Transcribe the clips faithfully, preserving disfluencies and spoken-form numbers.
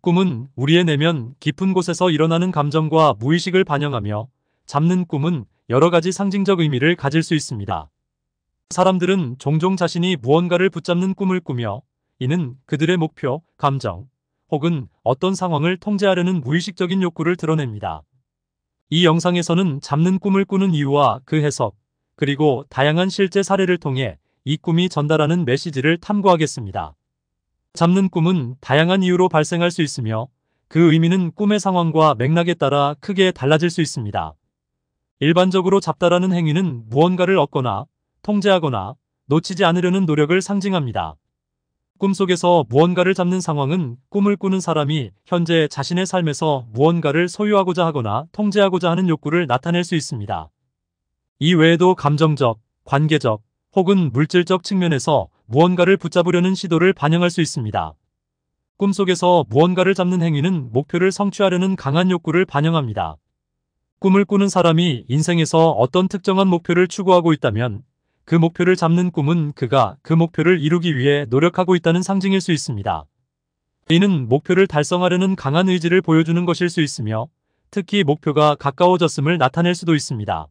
꿈은 우리의 내면 깊은 곳에서 일어나는 감정과 무의식을 반영하며 잡는 꿈은 여러 가지 상징적 의미를 가질 수 있습니다. 사람들은 종종 자신이 무언가를 붙잡는 꿈을 꾸며 이는 그들의 목표, 감정 혹은 어떤 상황을 통제하려는 무의식적인 욕구를 드러냅니다. 이 영상에서는 잡는 꿈을 꾸는 이유와 그 해석, 그리고 다양한 실제 사례를 통해 이 꿈이 전달하는 메시지를 탐구하겠습니다. 잡는 꿈은 다양한 이유로 발생할 수 있으며 그 의미는 꿈의 상황과 맥락에 따라 크게 달라질 수 있습니다. 일반적으로 잡다라는 행위는 무언가를 얻거나 통제하거나 놓치지 않으려는 노력을 상징합니다. 꿈속에서 무언가를 잡는 상황은 꿈을 꾸는 사람이 현재 자신의 삶에서 무언가를 소유하고자 하거나 통제하고자 하는 욕구를 나타낼 수 있습니다. 이 외에도 감정적, 관계적 혹은 물질적 측면에서 무언가를 붙잡으려는 시도를 반영할 수 있습니다. 꿈속에서 무언가를 잡는 행위는 목표를 성취하려는 강한 욕구를 반영합니다. 꿈을 꾸는 사람이 인생에서 어떤 특정한 목표를 추구하고 있다면 그 목표를 잡는 꿈은 그가 그 목표를 이루기 위해 노력하고 있다는 상징일 수 있습니다. 이는 목표를 달성하려는 강한 의지를 보여주는 것일 수 있으며 특히 목표가 가까워졌음을 나타낼 수도 있습니다.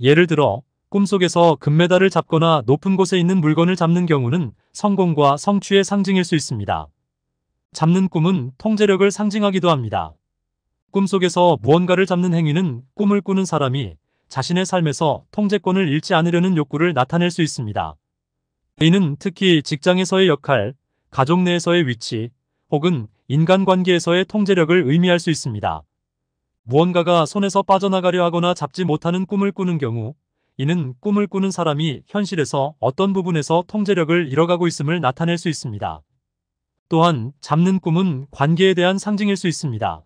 예를 들어 꿈속에서 금메달을 잡거나 높은 곳에 있는 물건을 잡는 경우는 성공과 성취의 상징일 수 있습니다. 잡는 꿈은 통제력을 상징하기도 합니다. 꿈속에서 무언가를 잡는 행위는 꿈을 꾸는 사람이 자신의 삶에서 통제권을 잃지 않으려는 욕구를 나타낼 수 있습니다. 이는 특히 직장에서의 역할, 가족 내에서의 위치, 혹은 인간관계에서의 통제력을 의미할 수 있습니다. 무언가가 손에서 빠져나가려 하거나 잡지 못하는 꿈을 꾸는 경우, 이는 꿈을 꾸는 사람이 현실에서 어떤 부분에서 통제력을 잃어가고 있음을 나타낼 수 있습니다. 또한 잡는 꿈은 관계에 대한 상징일 수 있습니다.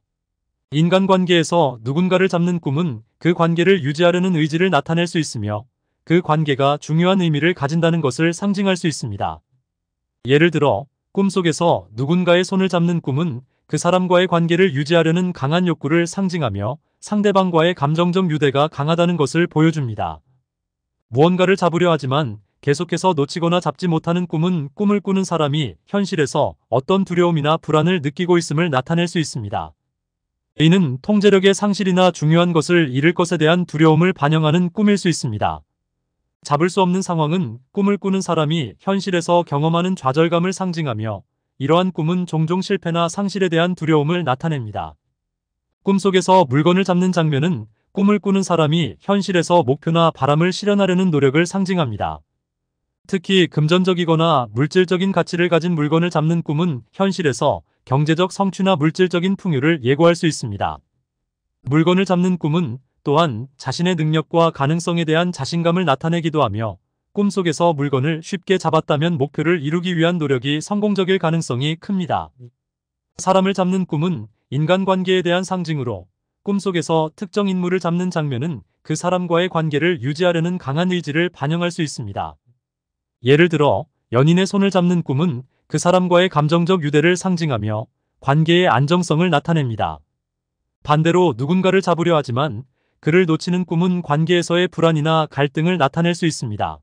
인간관계에서 누군가를 잡는 꿈은 그 관계를 유지하려는 의지를 나타낼 수 있으며 그 관계가 중요한 의미를 가진다는 것을 상징할 수 있습니다. 예를 들어 꿈속에서 누군가의 손을 잡는 꿈은 그 사람과의 관계를 유지하려는 강한 욕구를 상징하며 상대방과의 감정적 유대가 강하다는 것을 보여줍니다. 무언가를 잡으려 하지만 계속해서 놓치거나 잡지 못하는 꿈은 꿈을 꾸는 사람이 현실에서 어떤 두려움이나 불안을 느끼고 있음을 나타낼 수 있습니다. 이는 통제력의 상실이나 중요한 것을 잃을 것에 대한 두려움을 반영하는 꿈일 수 있습니다. 잡을 수 없는 상황은 꿈을 꾸는 사람이 현실에서 경험하는 좌절감을 상징하며 이러한 꿈은 종종 실패나 상실에 대한 두려움을 나타냅니다. 꿈속에서 물건을 잡는 장면은 꿈을 꾸는 사람이 현실에서 목표나 바람을 실현하려는 노력을 상징합니다. 특히 금전적이거나 물질적인 가치를 가진 물건을 잡는 꿈은 현실에서 경제적 성취나 물질적인 풍요를 예고할 수 있습니다. 물건을 잡는 꿈은 또한 자신의 능력과 가능성에 대한 자신감을 나타내기도 하며 꿈속에서 물건을 쉽게 잡았다면 목표를 이루기 위한 노력이 성공적일 가능성이 큽니다. 사람을 잡는 꿈은 인간관계에 대한 상징으로 꿈속에서 특정 인물을 잡는 장면은 그 사람과의 관계를 유지하려는 강한 의지를 반영할 수 있습니다. 예를 들어 연인의 손을 잡는 꿈은 그 사람과의 감정적 유대를 상징하며 관계의 안정성을 나타냅니다. 반대로 누군가를 잡으려 하지만 그를 놓치는 꿈은 관계에서의 불안이나 갈등을 나타낼 수 있습니다.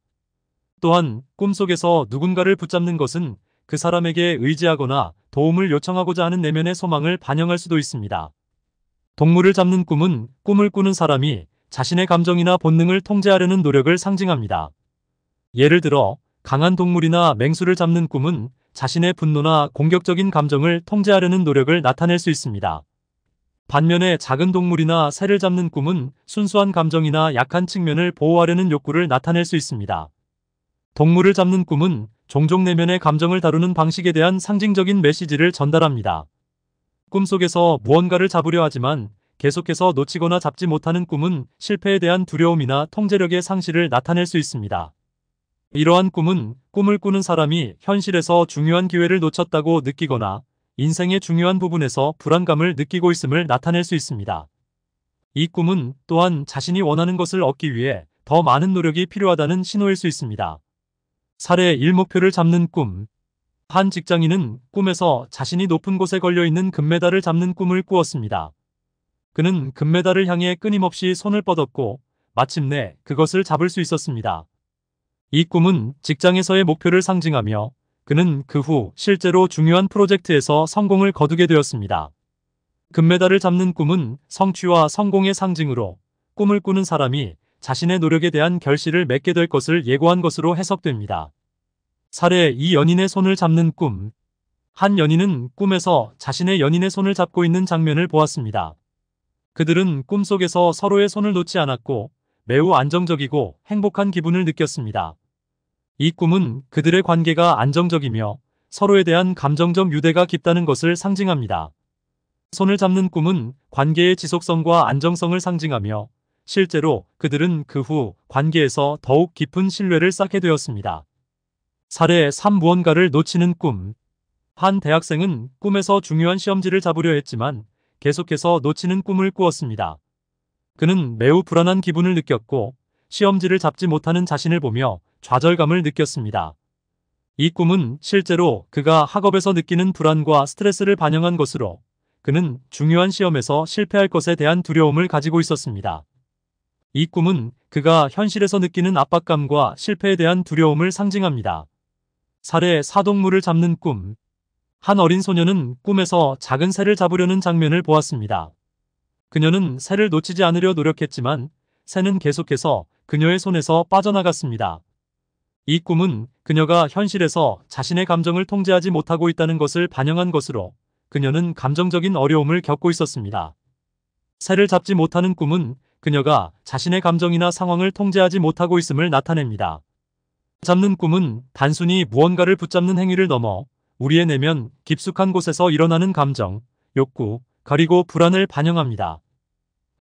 또한 꿈속에서 누군가를 붙잡는 것은 그 사람에게 의지하거나 도움을 요청하고자 하는 내면의 소망을 반영할 수도 있습니다. 동물을 잡는 꿈은 꿈을 꾸는 사람이 자신의 감정이나 본능을 통제하려는 노력을 상징합니다. 예를 들어 강한 동물이나 맹수를 잡는 꿈은 자신의 분노나 공격적인 감정을 통제하려는 노력을 나타낼 수 있습니다. 반면에 작은 동물이나 새를 잡는 꿈은 순수한 감정이나 약한 측면을 보호하려는 욕구를 나타낼 수 있습니다. 동물을 잡는 꿈은 종종 내면의 감정을 다루는 방식에 대한 상징적인 메시지를 전달합니다. 꿈속에서 무언가를 잡으려 하지만 계속해서 놓치거나 잡지 못하는 꿈은 실패에 대한 두려움이나 통제력의 상실을 나타낼 수 있습니다. 이러한 꿈은 꿈을 꾸는 사람이 현실에서 중요한 기회를 놓쳤다고 느끼거나 인생의 중요한 부분에서 불안감을 느끼고 있음을 나타낼 수 있습니다. 이 꿈은 또한 자신이 원하는 것을 얻기 위해 더 많은 노력이 필요하다는 신호일 수 있습니다. 사례 일. 목표를 잡는 꿈. 한 직장인은 꿈에서 자신이 높은 곳에 걸려있는 금메달을 잡는 꿈을 꾸었습니다. 그는 금메달을 향해 끊임없이 손을 뻗었고 마침내 그것을 잡을 수 있었습니다. 이 꿈은 직장에서의 목표를 상징하며 그는 그 후 실제로 중요한 프로젝트에서 성공을 거두게 되었습니다. 금메달을 잡는 꿈은 성취와 성공의 상징으로 꿈을 꾸는 사람이 자신의 노력에 대한 결실을 맺게 될 것을 예고한 것으로 해석됩니다. 사례 이. 연인의 손을 잡는 꿈. 한 연인은 꿈에서 자신의 연인의 손을 잡고 있는 장면을 보았습니다. 그들은 꿈속에서 서로의 손을 놓지 않았고 매우 안정적이고 행복한 기분을 느꼈습니다. 이 꿈은 그들의 관계가 안정적이며 서로에 대한 감정적 유대가 깊다는 것을 상징합니다. 손을 잡는 꿈은 관계의 지속성과 안정성을 상징하며 실제로 그들은 그 후 관계에서 더욱 깊은 신뢰를 쌓게 되었습니다. 사례 삼. 무언가를 놓치는 꿈. 한 대학생은 꿈에서 중요한 시험지를 잡으려 했지만 계속해서 놓치는 꿈을 꾸었습니다. 그는 매우 불안한 기분을 느꼈고 시험지를 잡지 못하는 자신을 보며 좌절감을 느꼈습니다. 이 꿈은 실제로 그가 학업에서 느끼는 불안과 스트레스를 반영한 것으로 그는 중요한 시험에서 실패할 것에 대한 두려움을 가지고 있었습니다. 이 꿈은 그가 현실에서 느끼는 압박감과 실패에 대한 두려움을 상징합니다. 사례 사. 동물을 잡는 꿈. 한 어린 소녀는 꿈에서 작은 새를 잡으려는 장면을 보았습니다. 그녀는 새를 놓치지 않으려 노력했지만 새는 계속해서 그녀의 손에서 빠져나갔습니다. 이 꿈은 그녀가 현실에서 자신의 감정을 통제하지 못하고 있다는 것을 반영한 것으로 그녀는 감정적인 어려움을 겪고 있었습니다. 새를 잡지 못하는 꿈은 그녀가 자신의 감정이나 상황을 통제하지 못하고 있음을 나타냅니다. 잡는 꿈은 단순히 무언가를 붙잡는 행위를 넘어 우리의 내면 깊숙한 곳에서 일어나는 감정, 욕구, 그리고 불안을 반영합니다.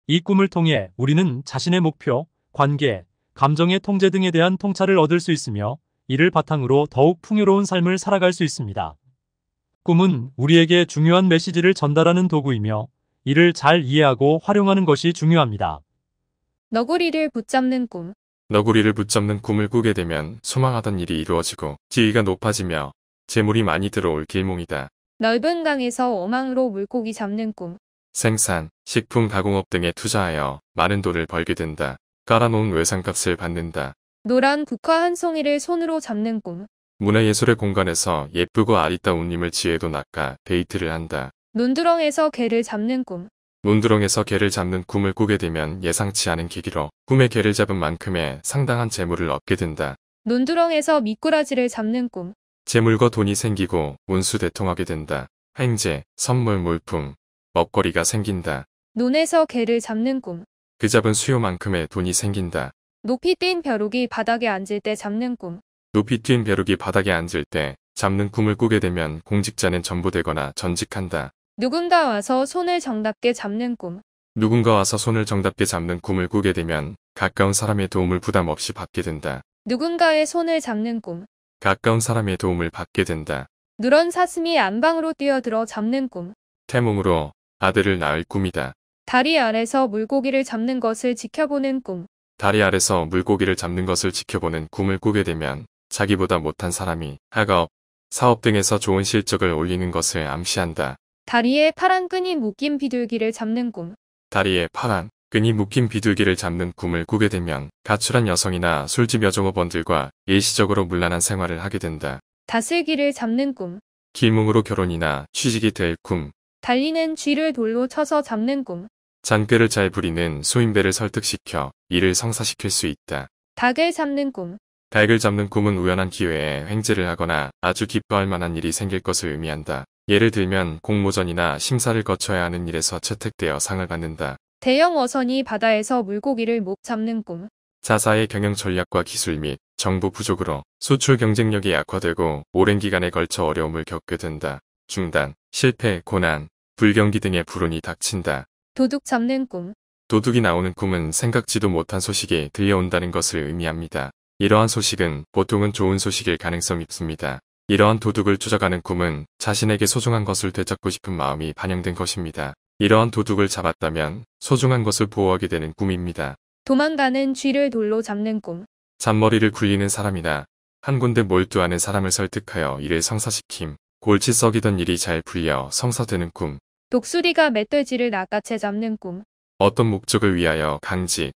이 꿈을 통해 우리는 자신의 목표, 관계, 감정의 통제 등에 대한 통찰을 얻을 수 있으며 이를 바탕으로 더욱 풍요로운 삶을 살아갈 수 있습니다. 꿈은 우리에게 중요한 메시지를 전달하는 도구이며 이를 잘 이해하고 활용하는 것이 중요합니다. 너구리를 붙잡는 꿈. 너구리를 붙잡는 꿈을 꾸게 되면 소망하던 일이 이루어지고 지위가 높아지며 재물이 많이 들어올 길몽이다. 넓은 강에서 어망으로 물고기 잡는 꿈. 생산, 식품 가공업 등에 투자하여 많은 돈을 벌게 된다. 깔아놓은 외상값을 받는다. 노란 국화 한 송이를 손으로 잡는 꿈. 문화예술의 공간에서 예쁘고 아리따운 님을 지혜도 낚아 데이트를 한다. 논두렁에서 개를 잡는 꿈. 논두렁에서 개를 잡는 꿈을 꾸게 되면 예상치 않은 계기로 꿈에 개를 잡은 만큼의 상당한 재물을 얻게 된다. 논두렁에서 미꾸라지를 잡는 꿈. 재물과 돈이 생기고 운수대통하게 된다. 행제, 선물, 물품, 먹거리가 생긴다. 논에서 개를 잡는 꿈. 그 잡은 수요만큼의 돈이 생긴다. 높이 뛴 벼룩이 바닥에 앉을 때 잡는 꿈. 높이 뛴 벼룩이 바닥에 앉을 때 잡는 꿈을 꾸게 되면 공직자는 전보되거나 전직한다. 누군가 와서 손을 정답게 잡는 꿈. 누군가 와서 손을 정답게 잡는 꿈을 꾸게 되면 가까운 사람의 도움을 부담 없이 받게 된다. 누군가의 손을 잡는 꿈. 가까운 사람의 도움을 받게 된다. 누런 사슴이 안방으로 뛰어들어 잡는 꿈. 태몽으로 아들을 낳을 꿈이다. 다리 아래서 물고기를 잡는 것을 지켜보는 꿈. 다리 아래서 물고기를 잡는 것을 지켜보는 꿈을 꾸게 되면 자기보다 못한 사람이 학업, 사업 등에서 좋은 실적을 올리는 것을 암시한다. 다리에 파란 끈이 묶인 비둘기를 잡는 꿈. 다리에 파란 끈이 묶인 비둘기를 잡는 꿈을 꾸게 되면 가출한 여성이나 술집 여종업원들과 일시적으로 문란한 생활을 하게 된다. 다슬기를 잡는 꿈. 길몽으로 결혼이나 취직이 될 꿈. 달리는 쥐를 돌로 쳐서 잡는 꿈. 잔꾀를 잘 부리는 소인배를 설득시켜 이를 성사시킬 수 있다. 닭을 잡는 꿈. 닭을 잡는 꿈은 우연한 기회에 횡재를 하거나 아주 기뻐할 만한 일이 생길 것을 의미한다. 예를 들면 공모전이나 심사를 거쳐야 하는 일에서 채택되어 상을 받는다. 대형 어선이 바다에서 물고기를 목 잡는 꿈. 자사의 경영 전략과 기술 및 정보 부족으로 수출 경쟁력이 약화되고 오랜 기간에 걸쳐 어려움을 겪게 된다. 중단, 실패, 고난, 불경기 등의 불운이 닥친다. 도둑 잡는 꿈. 도둑이 나오는 꿈은 생각지도 못한 소식이 들려온다는 것을 의미합니다. 이러한 소식은 보통은 좋은 소식일 가능성이 있습니다. 이러한 도둑을 쫓아가는 꿈은 자신에게 소중한 것을 되찾고 싶은 마음이 반영된 것입니다. 이러한 도둑을 잡았다면 소중한 것을 보호하게 되는 꿈입니다. 도망가는 쥐를 돌로 잡는 꿈. 잔머리를 굴리는 사람이나 한 군데 몰두하는 사람을 설득하여 이를 성사시킴. 골치 썩이던 일이 잘 풀려 성사되는 꿈. 독수리가 멧돼지를 낚아채 잡는 꿈. 어떤 목적을 위하여 강직,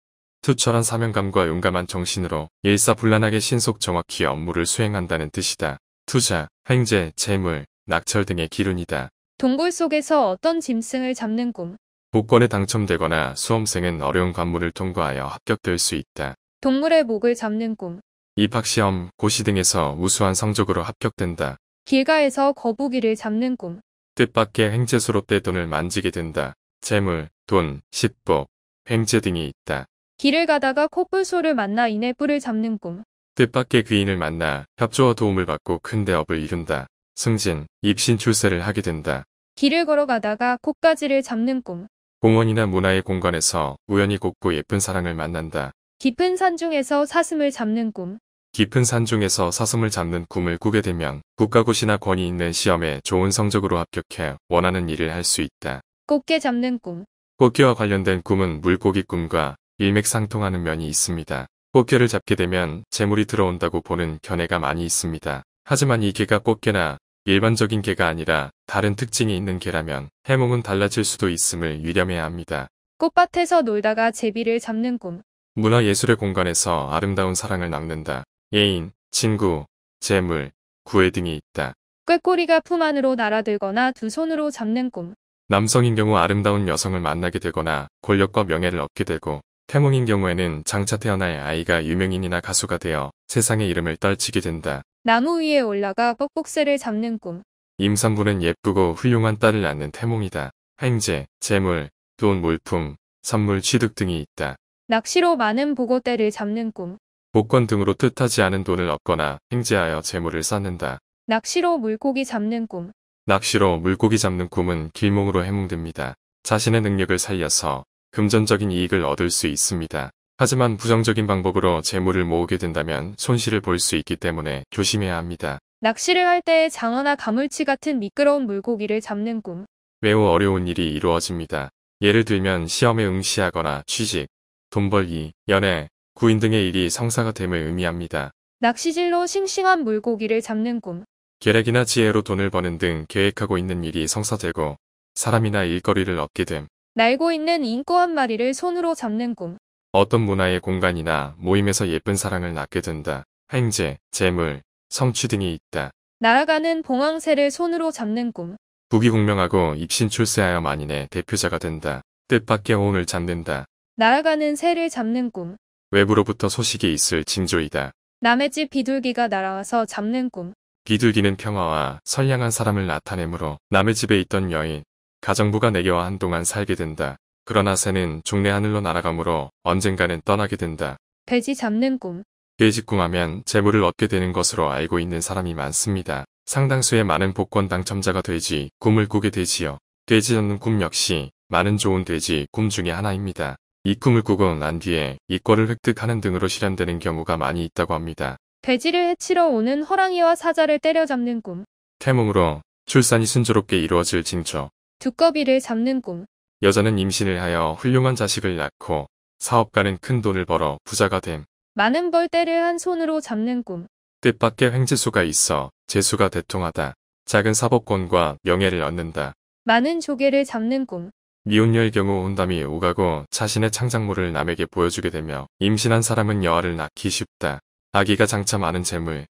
투철한 사명감과 용감한 정신으로 일사불란하게 신속 정확히 업무를 수행한다는 뜻이다. 투자, 횡재, 재물, 낙찰 등의 기운이다. 동굴 속에서 어떤 짐승을 잡는 꿈. 복권에 당첨되거나 수험생은 어려운 관문을 통과하여 합격될 수 있다. 동물의 목을 잡는 꿈. 입학시험, 고시 등에서 우수한 성적으로 합격된다. 길가에서 거북이를 잡는 꿈. 뜻밖의 횡재수로 떼돈을 만지게 된다. 재물, 돈, 십복, 횡재 등이 있다. 길을 가다가 코뿔소를 만나 이내 뿔을 잡는 꿈. 뜻밖의 귀인을 만나 협조와 도움을 받고 큰 대업을 이룬다. 승진, 입신 출세를 하게 된다. 길을 걸어가다가 코까지를 잡는 꿈. 공원이나 문화의 공간에서 우연히 곱고 예쁜 사랑을 만난다. 깊은 산 중에서 사슴을 잡는 꿈. 깊은 산 중에서 사슴을 잡는 꿈을 꾸게 되면 국가고시나 권위 있는 시험에 좋은 성적으로 합격해 원하는 일을 할 수 있다. 꽃게 잡는 꿈. 꽃게와 관련된 꿈은 물고기 꿈과 일맥상통하는 면이 있습니다. 꽃게를 잡게 되면 재물이 들어온다고 보는 견해가 많이 있습니다. 하지만 이 개가 꽃게나 일반적인 개가 아니라 다른 특징이 있는 개라면 해몽은 달라질 수도 있음을 유념해야 합니다. 꽃밭에서 놀다가 제비를 잡는 꿈. 문화예술의 공간에서 아름다운 사랑을 낳는다. 애인, 친구, 재물, 구애 등이 있다. 꾀꼬리가 품 안으로 날아들거나 두 손으로 잡는 꿈. 남성인 경우 아름다운 여성을 만나게 되거나 권력과 명예를 얻게 되고, 태몽인 경우에는 장차 태어날 아이가 유명인이나 가수가 되어 세상의 이름을 떨치게 된다. 나무 위에 올라가 뻑뻑새를 잡는 꿈. 임산부는 예쁘고 훌륭한 딸을 낳는 태몽이다. 횡재, 재물, 돈, 물품, 선물 취득 등이 있다. 낚시로 많은 보고대를 잡는 꿈. 복권 등으로 뜻하지 않은 돈을 얻거나 횡재하여 재물을 쌓는다. 낚시로 물고기 잡는 꿈. 낚시로 물고기 잡는 꿈은 길몽으로 해몽됩니다. 자신의 능력을 살려서 금전적인 이익을 얻을 수 있습니다. 하지만 부정적인 방법으로 재물을 모으게 된다면 손실을 볼 수 있기 때문에 조심해야 합니다. 낚시를 할 때의 장어나 가물치 같은 미끄러운 물고기를 잡는 꿈. 매우 어려운 일이 이루어집니다. 예를 들면 시험에 응시하거나 취직, 돈 벌기, 연애, 구인 등의 일이 성사가 됨을 의미합니다. 낚시질로 싱싱한 물고기를 잡는 꿈. 계략이나 지혜로 돈을 버는 등 계획하고 있는 일이 성사되고 사람이나 일거리를 얻게 됨. 날고 있는 잉꼬 한 마리를 손으로 잡는 꿈. 어떤 문화의 공간이나 모임에서 예쁜 사랑을 낳게 된다. 횡재, 재물, 성취 등이 있다. 날아가는 봉황새를 손으로 잡는 꿈. 부귀공명하고 입신 출세하여 만인의 대표자가 된다. 뜻밖의 호운을 잡는다. 날아가는 새를 잡는 꿈. 외부로부터 소식이 있을 징조이다. 남의 집 비둘기가 날아와서 잡는 꿈. 비둘기는 평화와 선량한 사람을 나타내므로 남의 집에 있던 여인, 가정부가 내게와 한동안 살게 된다. 그러나 새는 종래 하늘로 날아가므로 언젠가는 떠나게 된다. 돼지 잡는 꿈. 돼지꿈하면 재물을 얻게 되는 것으로 알고 있는 사람이 많습니다. 상당수의 많은 복권 당첨자가 돼지 꿈을 꾸게 되지요. 돼지 잡는 꿈 역시 많은 좋은 돼지 꿈 중에 하나입니다. 이 꿈을 꾸고 난 뒤에 이권을 획득하는 등으로 실현되는 경우가 많이 있다고 합니다. 돼지를 해치러 오는 호랑이와 사자를 때려잡는 꿈. 태몽으로 출산이 순조롭게 이루어질 징조. 두꺼비를 잡는 꿈. 여자는 임신을 하여 훌륭한 자식을 낳고 사업가는 큰 돈을 벌어 부자가 됨. 많은 벌떼를 한 손으로 잡는 꿈. 뜻밖의 횡재수가 있어 재수가 대통하다. 작은 사법권과 명예를 얻는다. 많은 조개를 잡는 꿈. 미혼녀의 경우 혼담이 오가고 자신의 창작물을 남에게 보여주게 되며 임신한 사람은 여아를 낳기 쉽다. 아기가 장차 많은 재물,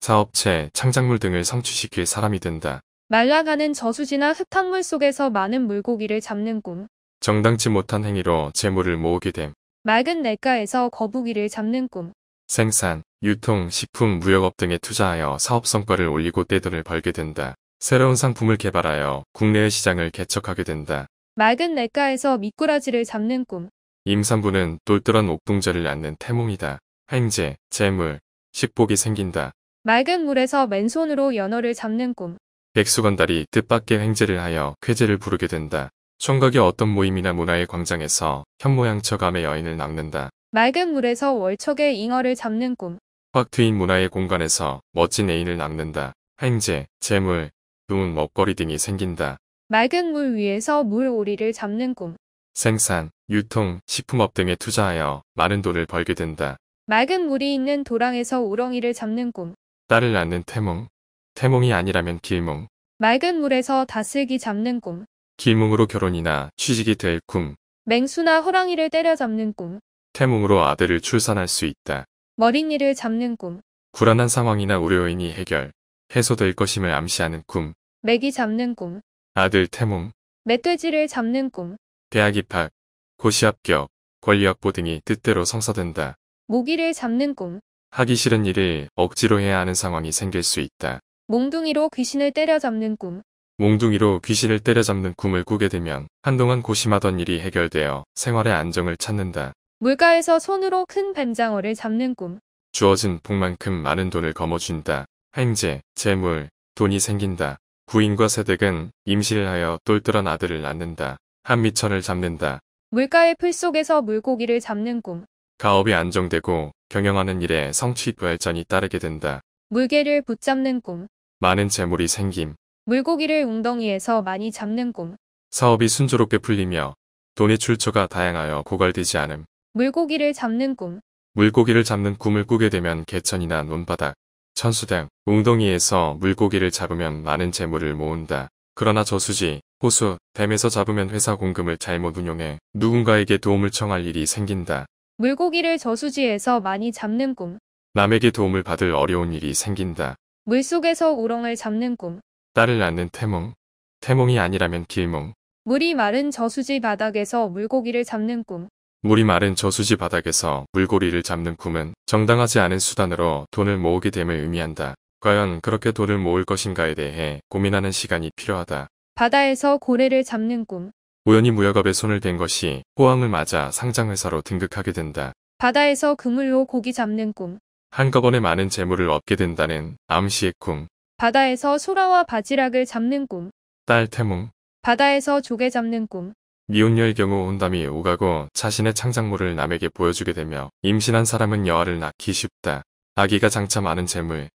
사업체, 창작물 등을 성취시킬 사람이 된다. 말라가는 저수지나 흙탕물 속에서 많은 물고기를 잡는 꿈. 정당치 못한 행위로 재물을 모으게 됨. 맑은 냇가에서 거북이를 잡는 꿈. 생산, 유통, 식품, 무역업 등에 투자하여 사업 성과를 올리고 떼돈을 벌게 된다. 새로운 상품을 개발하여 국내의 시장을 개척하게 된다. 맑은 냇가에서 미꾸라지를 잡는 꿈. 임산부는 똘똘한 옥동자를 낳는 태몽이다. 횡재, 재물, 식복이 생긴다. 맑은 물에서 맨손으로 연어를 잡는 꿈. 백수건달이 뜻밖의 횡재를 하여 쾌재를 부르게 된다. 총각이 어떤 모임이나 문화의 광장에서 현모양처감의 여인을 낚는다. 맑은 물에서 월척의 잉어를 잡는 꿈. 확 트인 문화의 공간에서 멋진 애인을 낚는다. 횡재, 재물, 돈, 먹거리 등이 생긴다. 맑은 물 위에서 물오리를 잡는 꿈. 생산, 유통, 식품업 등에 투자하여 많은 돈을 벌게 된다. 맑은 물이 있는 도랑에서 우렁이를 잡는 꿈. 딸을 낳는 태몽. 태몽이 아니라면 길몽. 맑은 물에서 다슬기 잡는 꿈. 길몽으로 결혼이나 취직이 될 꿈. 맹수나 호랑이를 때려잡는 꿈. 태몽으로 아들을 출산할 수 있다. 머릿일을 잡는 꿈. 불안한 상황이나 우려인이 해결, 해소될 것임을 암시하는 꿈. 메기 잡는 꿈. 아들 태몽. 멧돼지를 잡는 꿈. 대학 입학, 고시 합격, 권리 확보 등이 뜻대로 성사된다. 모기를 잡는 꿈. 하기 싫은 일을 억지로 해야 하는 상황이 생길 수 있다. 몽둥이로 귀신을 때려잡는 꿈. 몽둥이로 귀신을 때려잡는 꿈을 꾸게 되면 한동안 고심하던 일이 해결되어 생활의 안정을 찾는다. 물가에서 손으로 큰 뱀장어를 잡는 꿈. 주어진 복만큼 많은 돈을 거머쥔다. 행재, 재물, 돈이 생긴다. 구인과 세댁은 임신을 하여 똘똘한 아들을 낳는다. 한미천을 잡는다. 물가의 풀 속에서 물고기를 잡는 꿈. 가업이 안정되고 경영하는 일에 성취 발전이 따르게 된다. 물개를 붙잡는 꿈. 많은 재물이 생김. 물고기를 웅덩이에서 많이 잡는 꿈. 사업이 순조롭게 풀리며 돈의 출처가 다양하여 고갈되지 않음. 물고기를 잡는 꿈. 물고기를 잡는 꿈을 꾸게 되면 개천이나 논바닥, 천수당, 웅덩이에서 물고기를 잡으면 많은 재물을 모은다. 그러나 저수지, 호수, 댐에서 잡으면 회사 공금을 잘못 운용해 누군가에게 도움을 청할 일이 생긴다. 물고기를 저수지에서 많이 잡는 꿈. 남에게 도움을 받을 어려운 일이 생긴다. 물속에서 우렁을 잡는 꿈. 딸을 낳는 태몽. 태몽이 아니라면 길몽. 물이 마른 저수지 바닥에서 물고기를 잡는 꿈. 물이 마른 저수지 바닥에서 물고기를 잡는 꿈은 정당하지 않은 수단으로 돈을 모으게 됨을 의미한다. 과연 그렇게 돈을 모을 것인가에 대해 고민하는 시간이 필요하다. 바다에서 고래를 잡는 꿈. 우연히 무역업에 손을 댄 것이 호황을 맞아 상장회사로 등극하게 된다. 바다에서 그물로 고기 잡는 꿈. 한꺼번에 많은 재물을 얻게 된다는 암시의 꿈. 바다에서 소라와 바지락을 잡는 꿈. 딸 태몽. 바다에서 조개 잡는 꿈. 미혼녀의 경우 혼담이 오가고 자신의 창작물을 남에게 보여주게 되며 임신한 사람은 여아를 낳기 쉽다. 아기가 장차 많은 재물,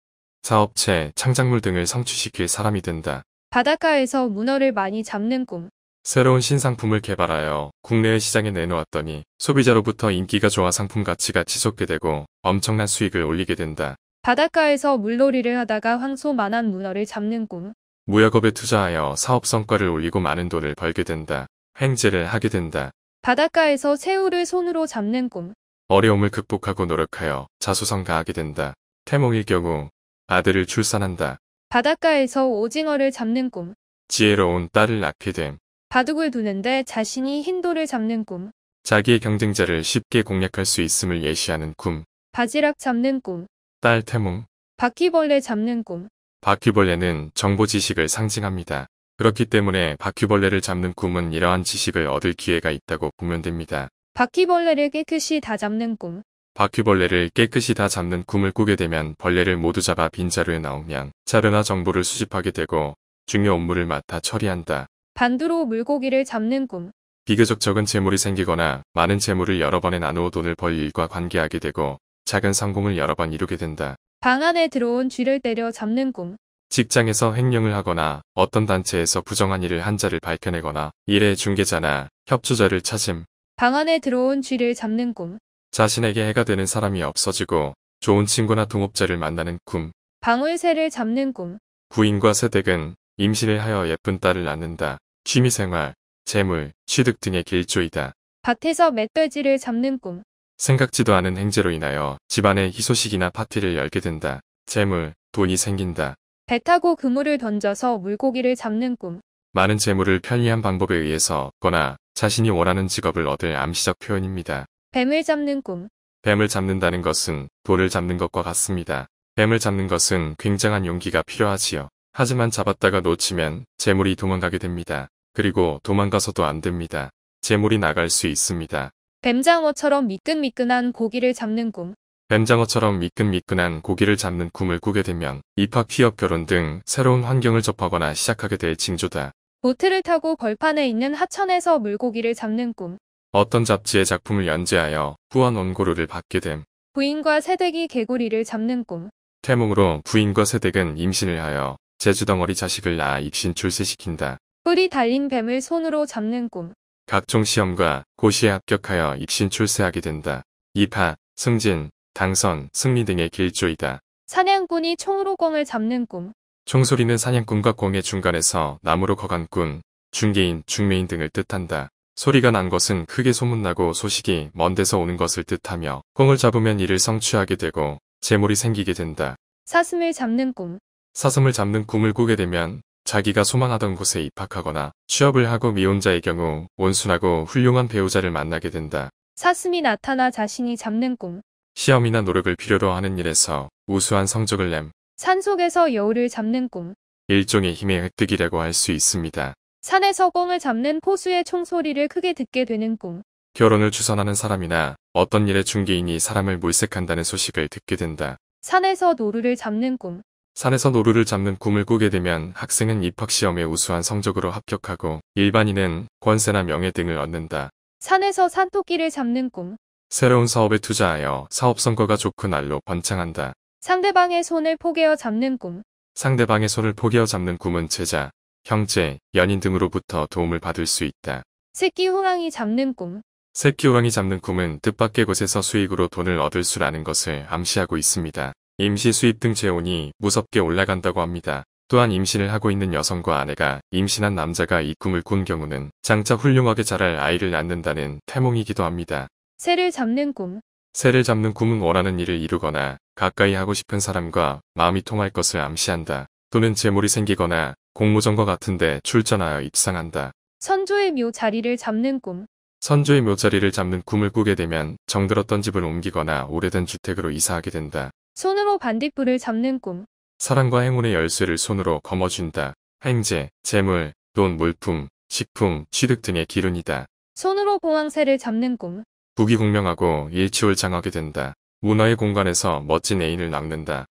사업체, 창작물 등을 성취시킬 사람이 된다. 바닷가에서 문어를 많이 잡는 꿈. 새로운 신상품을 개발하여 국내의 시장에 내놓았더니 소비자로부터 인기가 좋아 상품 가치가 치솟게 되고 엄청난 수익을 올리게 된다. 바닷가에서 물놀이를 하다가 황소만한 문어를 잡는 꿈. 무역업에 투자하여 사업 성과를 올리고 많은 돈을 벌게 된다. 횡재를 하게 된다. 바닷가에서 새우를 손으로 잡는 꿈. 어려움을 극복하고 노력하여 자수성가하게 된다. 태몽일 경우 아들을 출산한다. 바닷가에서 오징어를 잡는 꿈. 지혜로운 딸을 낳게 됨. 바둑을 두는데 자신이 흰 돌을 잡는 꿈. 자기의 경쟁자를 쉽게 공략할 수 있음을 예시하는 꿈. 바지락 잡는 꿈. 딸 태몽. 바퀴벌레 잡는 꿈. 바퀴벌레는 정보 지식을 상징합니다. 그렇기 때문에 바퀴벌레를 잡는 꿈은 이러한 지식을 얻을 기회가 있다고 보면 됩니다. 바퀴벌레를 깨끗이 다 잡는 꿈. 바퀴벌레를 깨끗이 다 잡는 꿈을 꾸게 되면 벌레를 모두 잡아 빈자루에 넣으면 자료나 정보를 수집하게 되고 중요 업무를 맡아 처리한다. 반두로 물고기를 잡는 꿈. 비교적 적은 재물이 생기거나 많은 재물을 여러 번에 나누어 돈을 벌 일과 관계하게 되고 작은 성공을 여러 번 이루게 된다. 방 안에 들어온 쥐를 때려 잡는 꿈. 직장에서 횡령을 하거나 어떤 단체에서 부정한 일을 한 자를 밝혀내거나 일의 중개자나 협조자를 찾음. 방 안에 들어온 쥐를 잡는 꿈. 자신에게 해가 되는 사람이 없어지고 좋은 친구나 동업자를 만나는 꿈. 방울새를 잡는 꿈. 구인과 세댁은 임신을 하여 예쁜 딸을 낳는다. 취미생활, 재물, 취득 등의 길조이다. 밭에서 멧돼지를 잡는 꿈. 생각지도 않은 행재로 인하여 집안의 희소식이나 파티를 열게 된다. 재물, 돈이 생긴다. 배 타고 그물을 던져서 물고기를 잡는 꿈. 많은 재물을 편리한 방법에 의해서 얻거나 자신이 원하는 직업을 얻을 암시적 표현입니다. 뱀을 잡는 꿈. 뱀을 잡는다는 것은 돌을 잡는 것과 같습니다. 뱀을 잡는 것은 굉장한 용기가 필요하지요. 하지만 잡았다가 놓치면 재물이 도망가게 됩니다. 그리고 도망가서도 안 됩니다. 재물이 나갈 수 있습니다. 뱀장어처럼 미끈미끈한 고기를 잡는 꿈. 뱀장어처럼 미끈미끈한 고기를 잡는 꿈을 꾸게 되면 입학, 취업, 결혼 등 새로운 환경을 접하거나 시작하게 될 징조다. 보트를 타고 벌판에 있는 하천에서 물고기를 잡는 꿈. 어떤 잡지의 작품을 연재하여 후원 원고료를 받게 됨. 부인과 새댁이 개구리를 잡는 꿈. 태몽으로 부인과 새댁은 임신을 하여 제주덩어리 자식을 낳아 입신 출세시킨다. 뿔이 달린 뱀을 손으로 잡는 꿈. 각종 시험과 고시에 합격하여 입신 출세하게 된다. 입학, 승진, 당선, 승리 등의 길조이다. 사냥꾼이 총으로 꿩을 잡는 꿈. 총소리는 사냥꾼과 꿩의 중간에서 나무로 거간 꾼, 중개인, 중매인 등을 뜻한다. 소리가 난 것은 크게 소문나고 소식이 먼 데서 오는 것을 뜻하며 꿩을 잡으면 이를 성취하게 되고 재물이 생기게 된다. 사슴을 잡는 꿈. 사슴을 잡는 꿈을 꾸게 되면 자기가 소망하던 곳에 입학하거나 취업을 하고 미혼자의 경우 온순하고 훌륭한 배우자를 만나게 된다. 사슴이 나타나 자신이 잡는 꿈. 시험이나 노력을 필요로 하는 일에서 우수한 성적을 냄. 산속에서 여우를 잡는 꿈. 일종의 힘의 획득이라고 할 수 있습니다. 산에서 꿩을 잡는 포수의 총소리를 크게 듣게 되는 꿈. 결혼을 추선하는 사람이나 어떤 일의 중개인이 사람을 물색한다는 소식을 듣게 된다. 산에서 노루를 잡는 꿈. 산에서 노루를 잡는 꿈을 꾸게 되면 학생은 입학시험에 우수한 성적으로 합격하고 일반인은 권세나 명예 등을 얻는다. 산에서 산토끼를 잡는 꿈. 새로운 사업에 투자하여 사업 성과가 좋고 날로 번창한다. 상대방의 손을 포개어 잡는 꿈. 상대방의 손을 포개어 잡는 꿈은 제자, 형제, 연인 등으로부터 도움을 받을 수 있다. 새끼 호랑이 잡는 꿈. 새끼 호랑이 잡는 꿈은 뜻밖의 곳에서 수익으로 돈을 얻을 수라는 것을 암시하고 있습니다. 임시 수입 등 재혼이 무섭게 올라간다고 합니다. 또한 임신을 하고 있는 여성과 아내가 임신한 남자가 이 꿈을 꾼 경우는 장차 훌륭하게 자랄 아이를 낳는다는 태몽이기도 합니다. 새를 잡는 꿈. 새를 잡는 꿈은 원하는 일을 이루거나 가까이 하고 싶은 사람과 마음이 통할 것을 암시한다. 또는 재물이 생기거나 공모전과 같은데 출전하여 입상한다. 선조의 묘자리를 잡는 꿈. 선조의 묘자리를 잡는 꿈을 꾸게 되면 정들었던 집을 옮기거나 오래된 주택으로 이사하게 된다. 손으로 반딧불을 잡는 꿈. 사랑과 행운의 열쇠를 손으로 거머쥔다. 행재, 재물, 돈, 물품, 식품, 취득 등의 기운이다. 손으로 봉황새를 잡는 꿈. 부귀공명하고 일취월장하게 된다. 문화의 공간에서 멋진 애인을 낳는다.